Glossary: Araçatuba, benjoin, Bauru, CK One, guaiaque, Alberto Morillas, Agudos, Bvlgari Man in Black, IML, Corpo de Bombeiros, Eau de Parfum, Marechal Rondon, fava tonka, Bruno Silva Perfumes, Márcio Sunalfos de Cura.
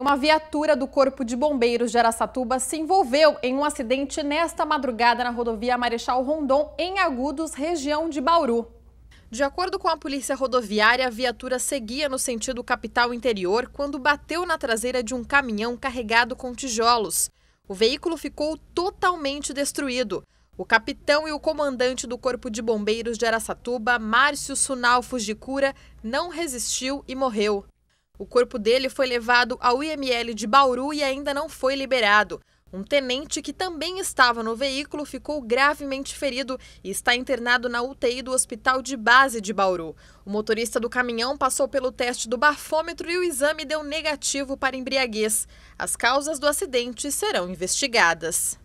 Uma viatura do Corpo de Bombeiros de Araçatuba se envolveu em um acidente nesta madrugada na rodovia Marechal Rondon, em Agudos, região de Bauru. De acordo com a polícia rodoviária, a viatura seguia no sentido capital interior quando bateu na traseira de um caminhão carregado com tijolos. O veículo ficou totalmente destruído. O capitão e o comandante do Corpo de Bombeiros de Araçatuba, Márcio Sunalfos de Cura, não resistiu e morreu. O corpo dele foi levado ao IML de Bauru e ainda não foi liberado. Um tenente que também estava no veículo ficou gravemente ferido e está internado na UTI do Hospital de Base de Bauru. O motorista do caminhão passou pelo teste do bafômetro e o exame deu negativo para embriaguez. As causas do acidente serão investigadas.